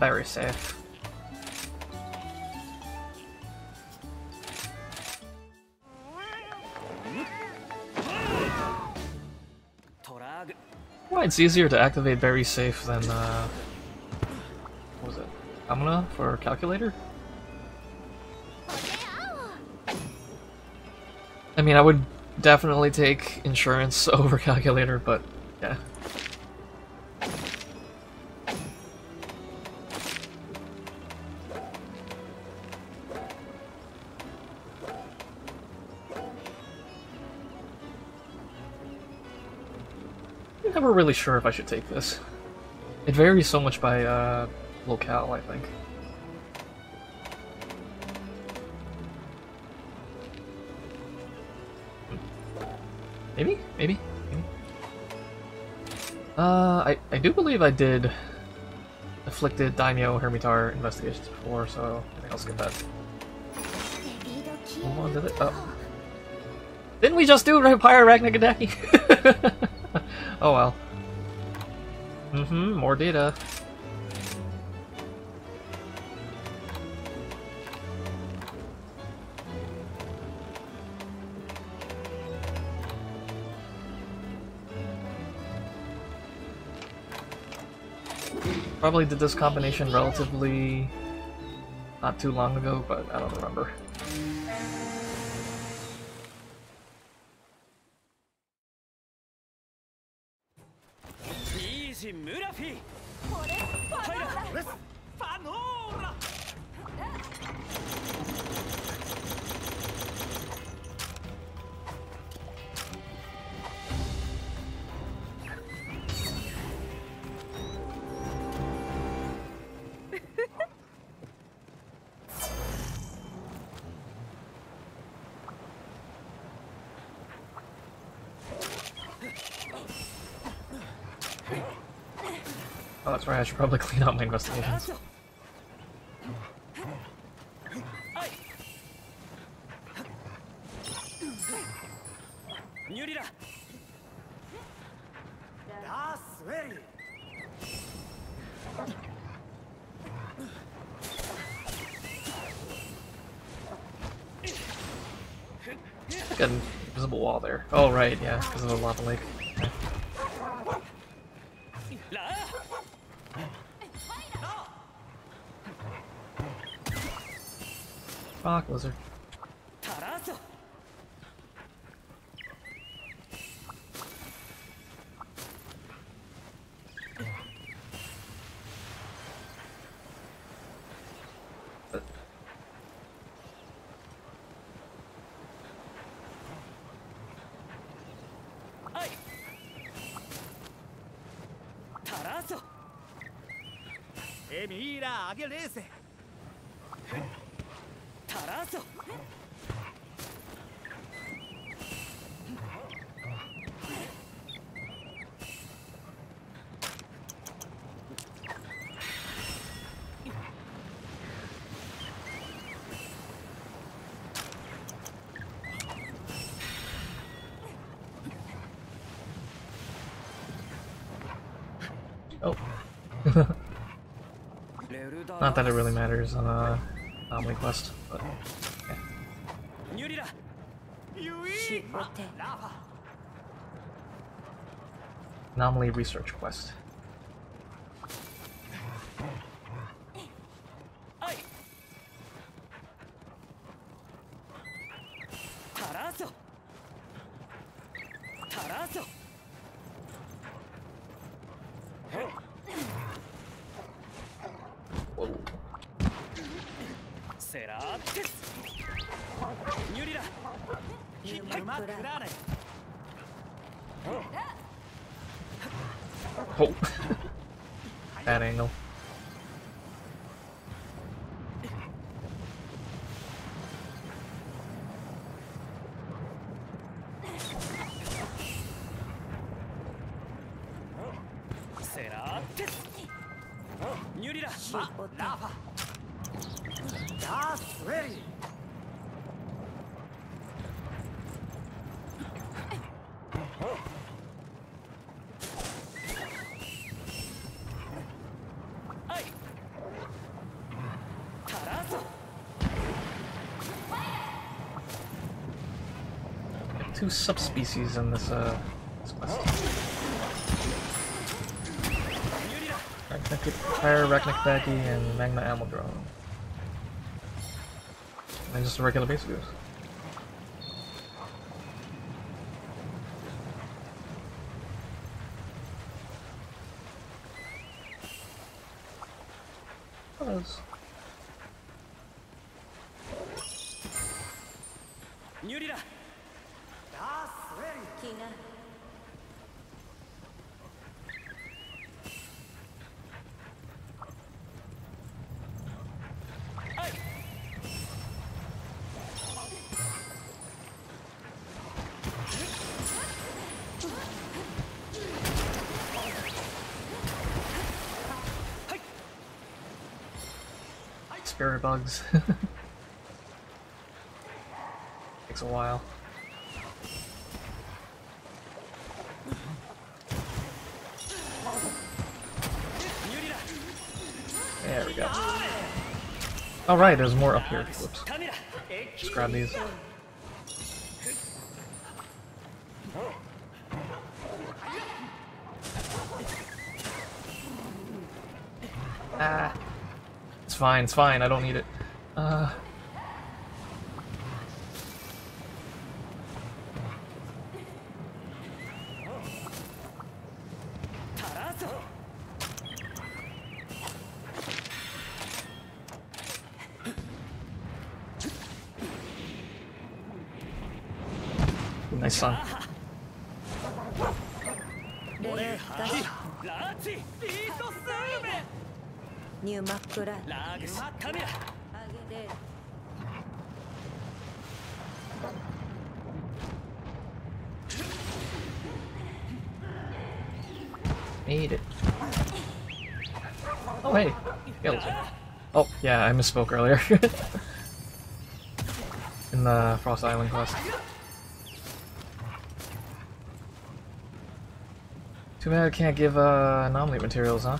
very safe. Well, it's easier to activate very safe than what was it? Amuna for calculator? I mean, I would definitely take insurance over calculator, but yeah. I'm never really sure if I should take this. It varies so much by locale, I think. Maybe. I do believe I did afflicted Daimyo Hermitar investigations before, so I think I'll skip that. Hold on, did it? Oh. Didn't we just do Pyre Rakna-Kadaki? Oh well. More data. Probably did this combination relatively not too long ago, but I don't remember. Oh, that's right, I should probably clean out my investigations. Got an invisible wall there. Oh, right, yeah, because of the lava lake. Rock lizard. Oh. Not that it really matters on a anomaly quest, but yeah. Anomaly research quest. two subspecies in this, this quest. Pyre Rakna-Kadaki and Magma Almudron. And just a regular base view. Spirit bugs. Takes a while. There we go. Alright, there's more up here. Whoops. Just grab these. Ah. It's fine, I don't need it. Nice son. New map made it. Oh hey, oh yeah, I misspoke earlier in the Frost Island quest. Too bad I can't give anomaly materials, huh?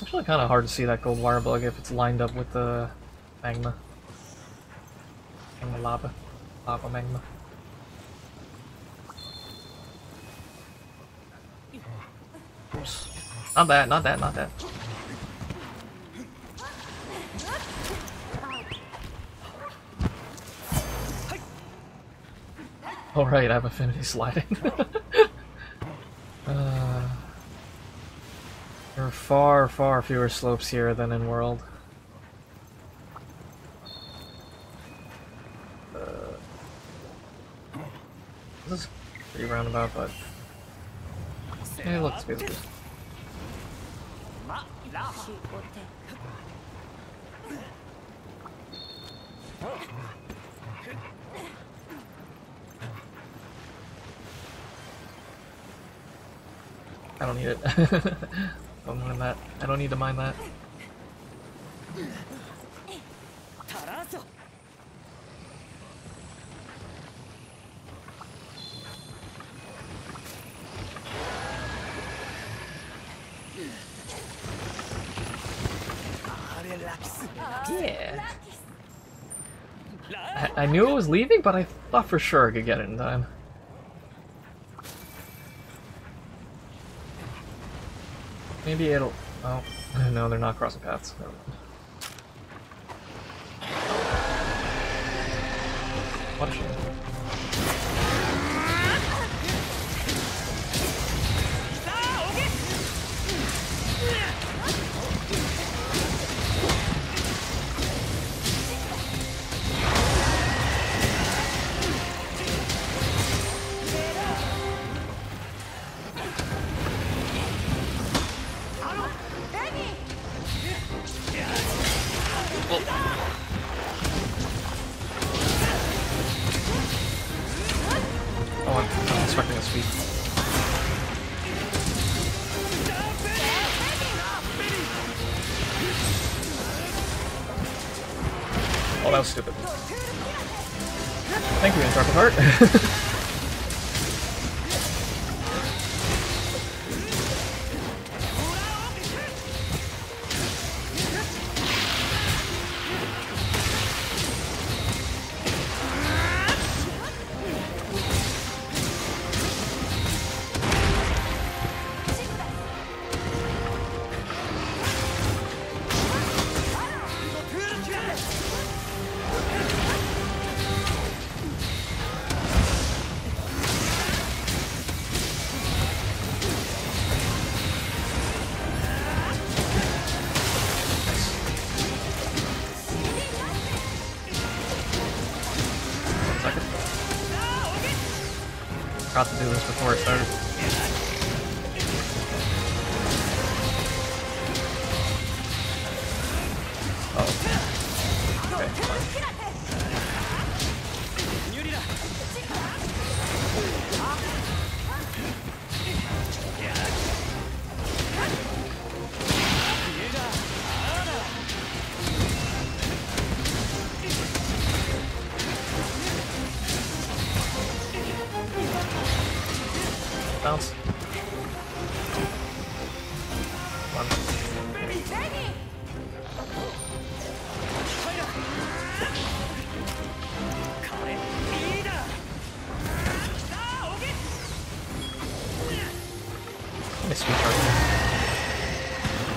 Actually kind of hard to see that gold wire bug if it's lined up with the magma. Magma lava. Lava magma. Oops. Not that, not that, not that. Alright, I have affinity sliding. There are far, far fewer slopes here than in World. This is pretty roundabout, but it looks good. I don't need it. Don't mind that. I don't need to mind that. Yeah. I knew it was leaving, but I thought for sure I could get it in time. Maybe it'll... oh, no, they're not crossing paths. Never mind. What a Oh, that was stupid. Thank you, Intrepid Heart. I forgot to do this before it started. Oh. Okay. Bounce. Come on.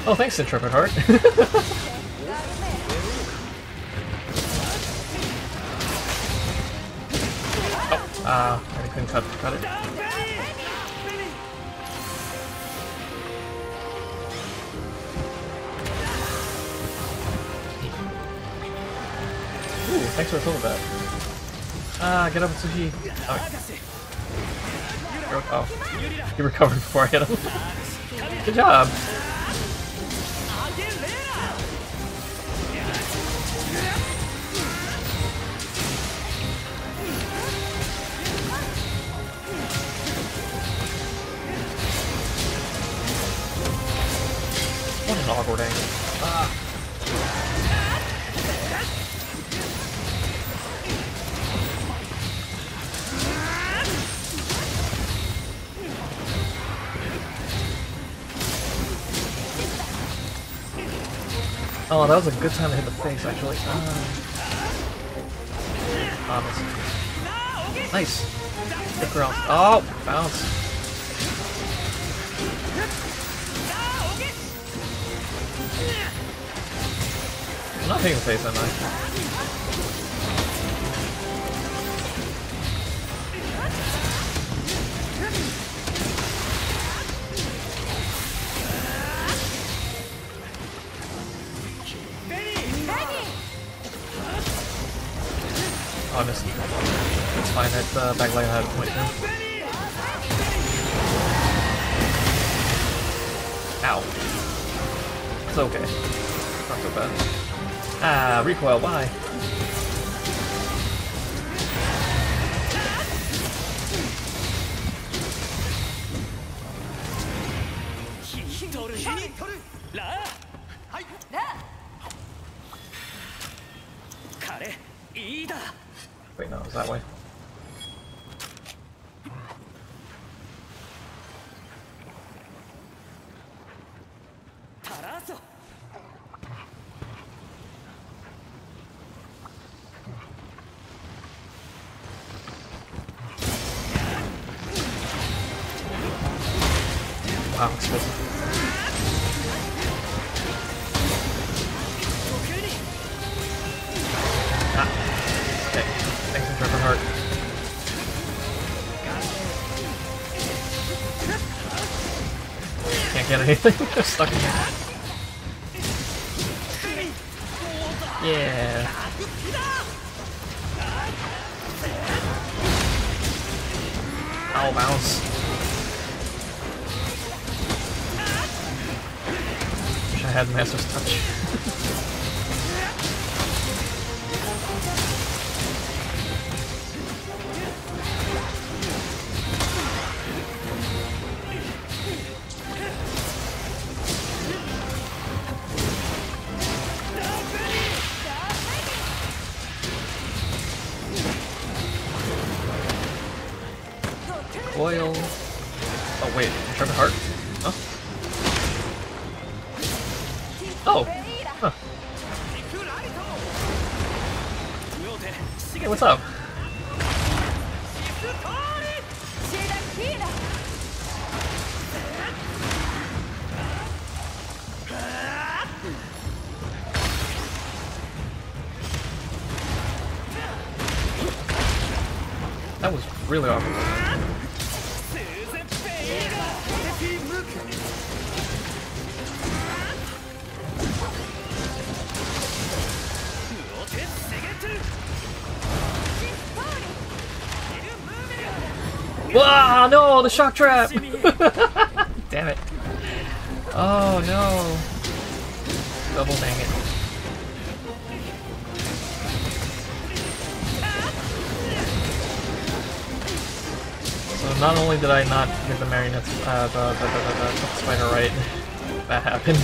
Oh, thanks, Intrepid Heart. I couldn't cut it. Thanks for the that. Get up, Tsushi. Oh. He recovered before I hit him. Good job. What an awkward angle. Oh, that was a good time to hit the face, actually. Nice. Stick around. Oh, bounce. I'm not hitting the face, am I? Honestly, it's fine. That back line had a point now. Ow. It's okay. Not so bad. Ah, recoil. Why? Wait, no, it was that way. Wow, expensive. Can't get anything, I'm stuck in here. Yeah. Ow, bounce. Wish I had Master's Touch. Coil. Oh wait, Intrepid Heart? Huh? Oh! Huh. Hey, what's up? That was really awful. Wow, no, the shock trap! Damn it. Oh no. Double dang it. Not only did I not get the marionette the spider right, that happened.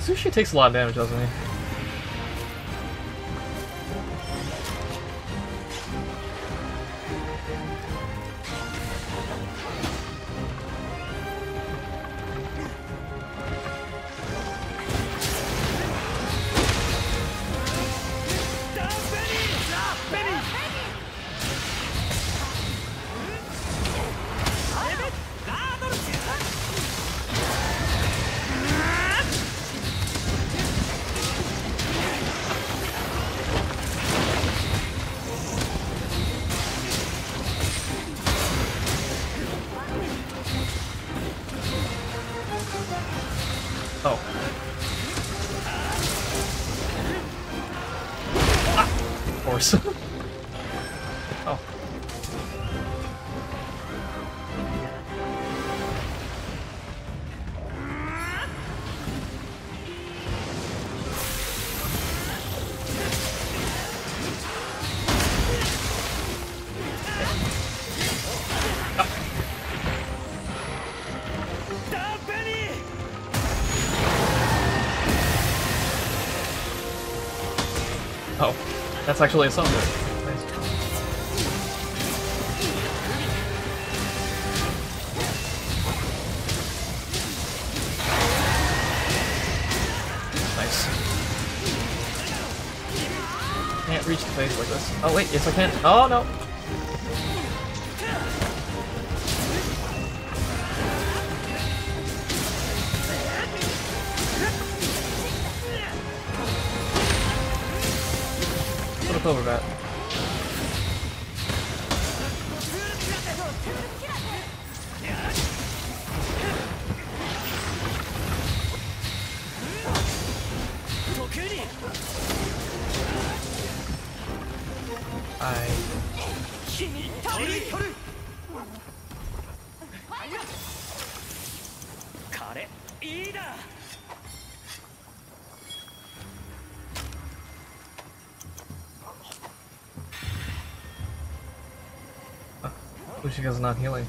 Sushi takes a lot of damage, doesn't he? That's actually a song. Nice. Can't reach the face like this. Oh wait, yes I can. Oh no! Over that. Luchika's not healing.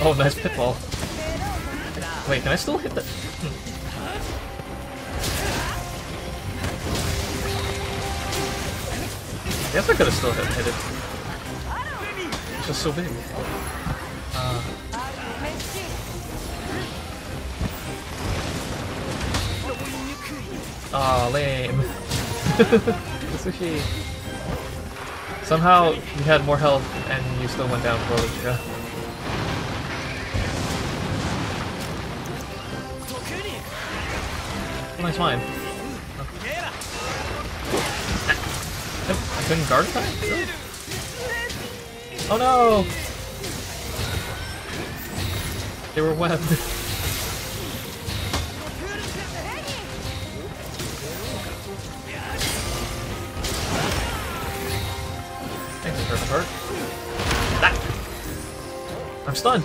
Oh, nice pitfall. Wait, can I still hit that? I guess I could have still hit it. It's just so big. Lame. Sushi. Somehow you had more health and you still went down for Luchika. Nice mine. Oh. I couldn't guard that? Oh no! They were webbed. I'm stunned.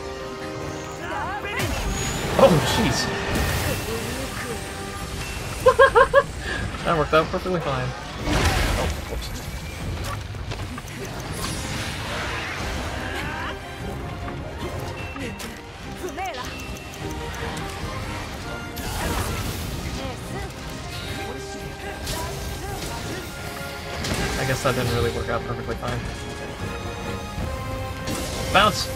Oh, jeez. That worked out perfectly fine. Oh, whoops. I guess that didn't really work out perfectly fine. Bounce!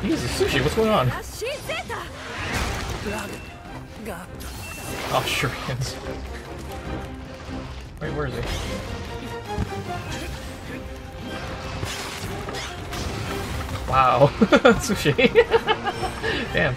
Jesus, Sushi, what's going on? Oh, sure he is. Wait, where is he? Wow, Sushi. Damn.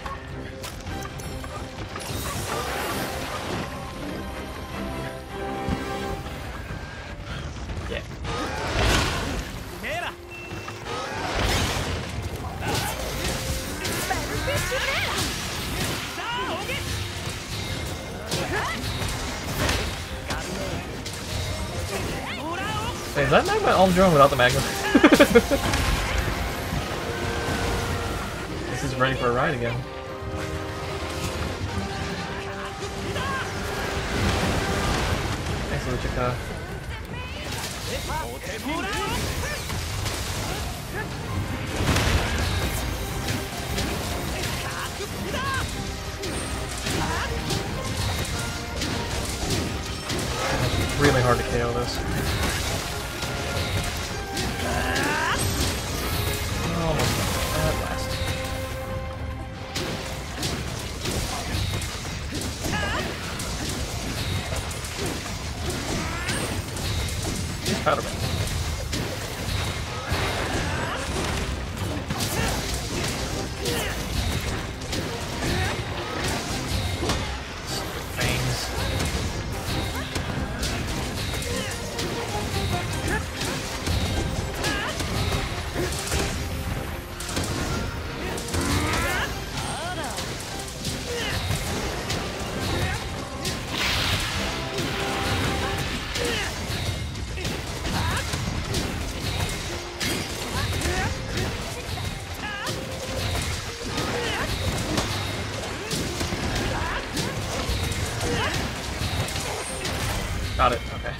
Wait, is that Magma Almudron without the Magma? This is ready for a ride again. Thanks, Luchika. It's really hard to KO this. Got it, okay.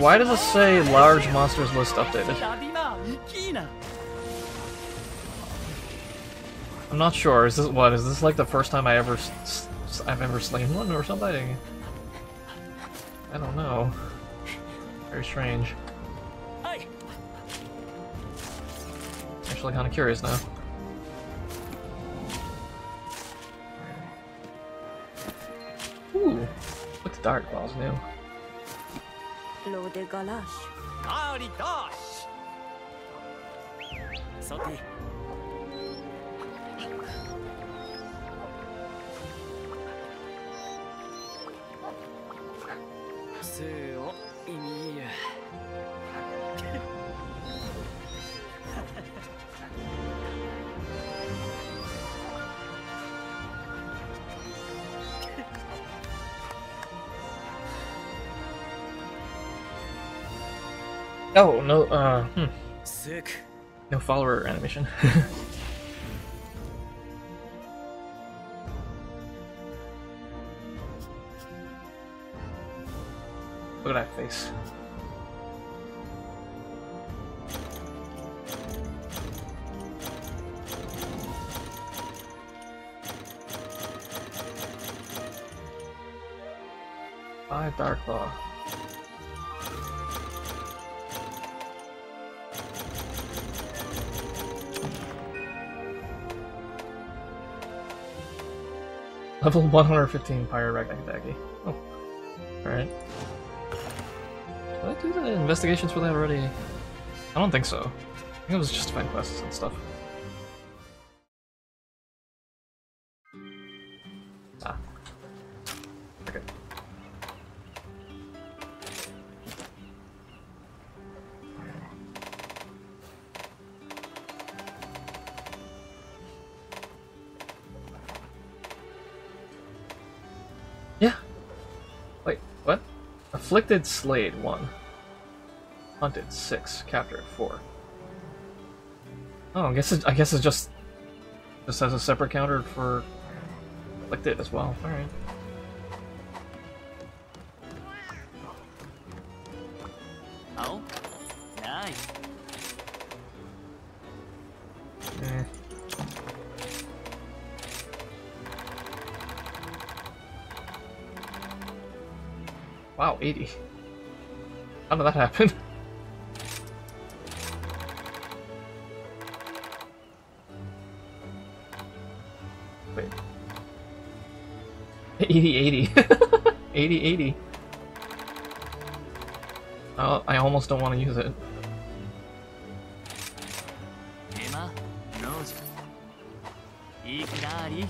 Why does it say large monsters list updated? I'm not sure. Is this what? Is this like the first time I've ever slain one or something? I don't know. Very strange. Actually kinda curious now. Ooh. Look at Dire Claw's new. Lord Galash. Oh, no, no follower animation. Look at that face. Dire Claw. Level 115 Pyre Rakna-Kadaki. Oh. Alright. Did I do the investigations for that already? I don't think so. I think it was just to find quests and stuff. Ah. Okay. Yeah. Wait, what? Afflicted Slayed 1. Hunted 6. Captured 4. Oh, I guess it just has a separate counter for afflicted as well. Alright. Oh? Nice. Eh. Wow, 80. How did that happen? Wait. 80-80. 80-80. Oh, I almost don't want to use it. Emma knows. Ikari.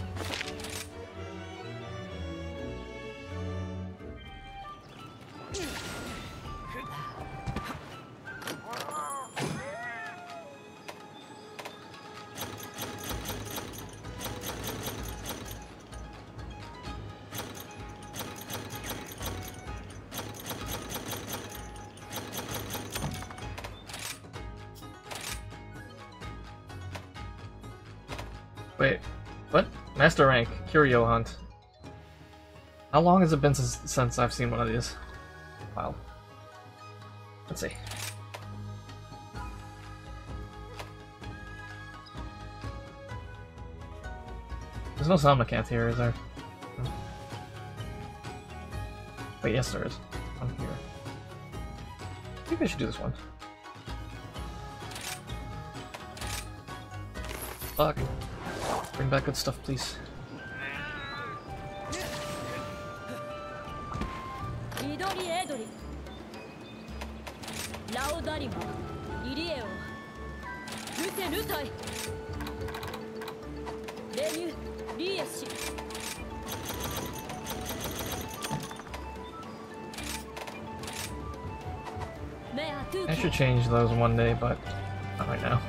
Wait, what? Master rank, curio hunt. How long has it been since I've seen one of these? Wow. Let's see. There's no Somnicanth here, is there? Wait, yes there is. I'm here. I think I should do this one. Fuck. Bring back good stuff, please. I should change those one day, but not right now.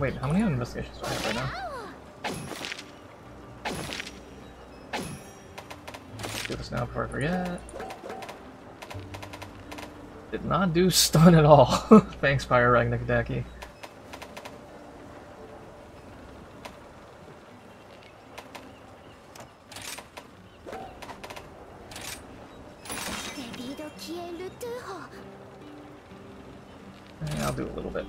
Wait, how many investigations do I have right now? Let's do this now before I forget. Did not do stun at all. Thanks, Pyre Rakna-Kadaki. I'll do a little bit.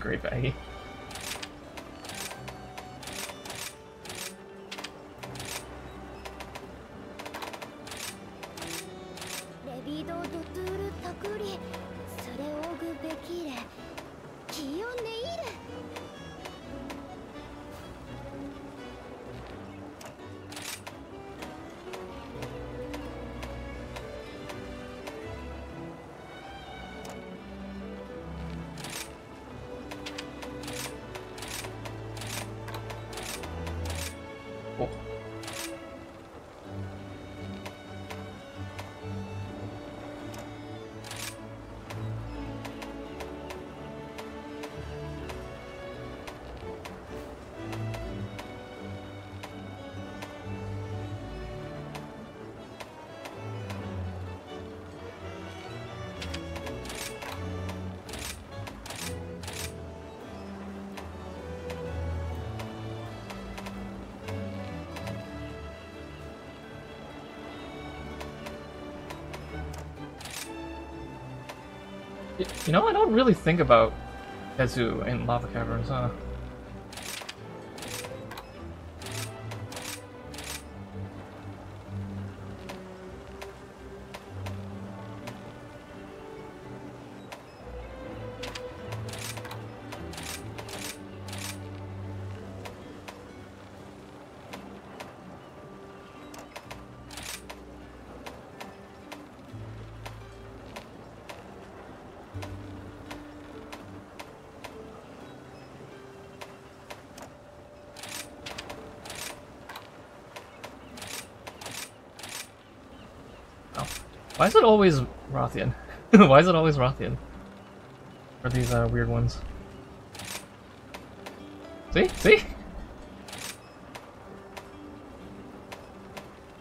Great baggy. You know, I don't really think about Ezu in lava caverns, huh? Why is it always Rathian? Why is it always Rathian? For these weird ones. See? See?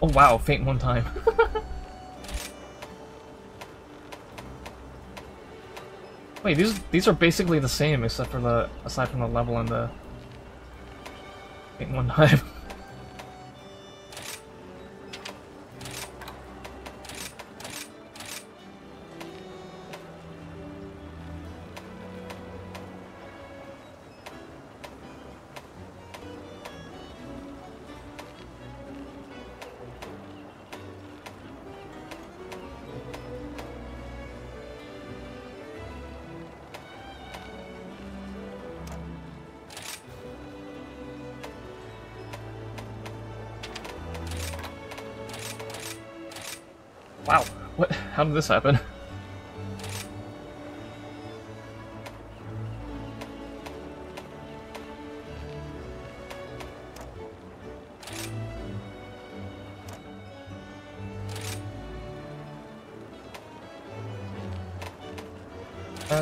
Oh wow, faint one time. Wait, these are basically the same except for the aside from the level and the faint one time. Wow, what? How did this happen?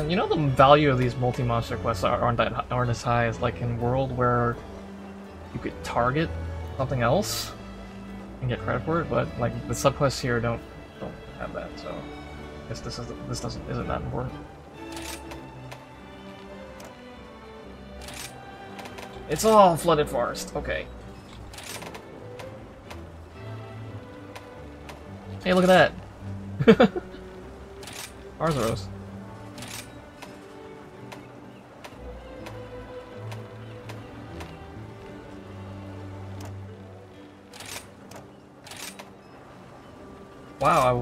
You know, the value of these multi-monster quests aren't as high as like in World, where you could target something else and get credit for it, but like the subquests here don't have that, so I guess this isn't that important. It's all flooded forest. Okay. Hey, look at that. Arzaros. Wow,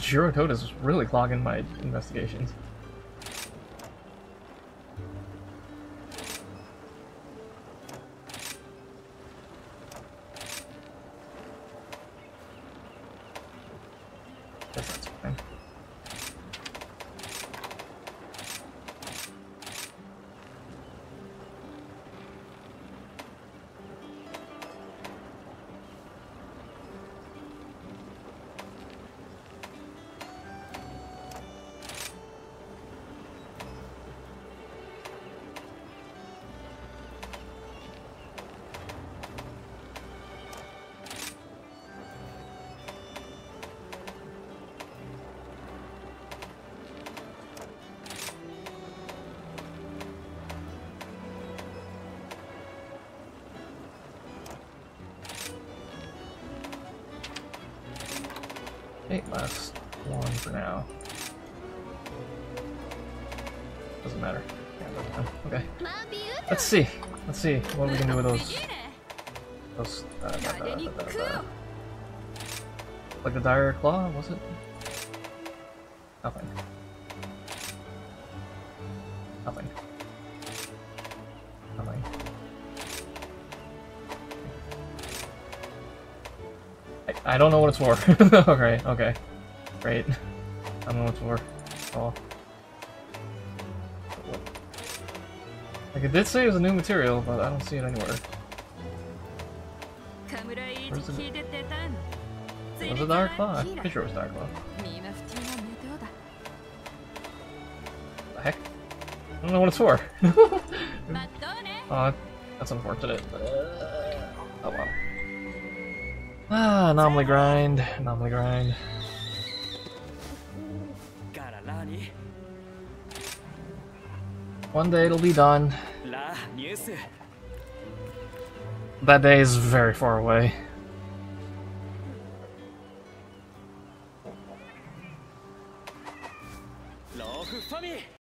Jurocoda is really clogging my investigations. Guess that's fine. Last one for now. Doesn't matter. Yeah, okay. Let's see what we can do with those like the Dire Claw, was it? Nothing. I don't know what it's for. Okay, okay. Great. I don't know what it's for. Oh. Like, it did say it was a new material, but I don't see it anywhere. Where's it? Was it Dire Claw? I'm pretty sure it was Dire Claw. What the heck? I don't know what it's for. That's unfortunate. Oh well. Ah, anomaly grind. One day it'll be done. That day is very far away.